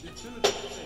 Shit.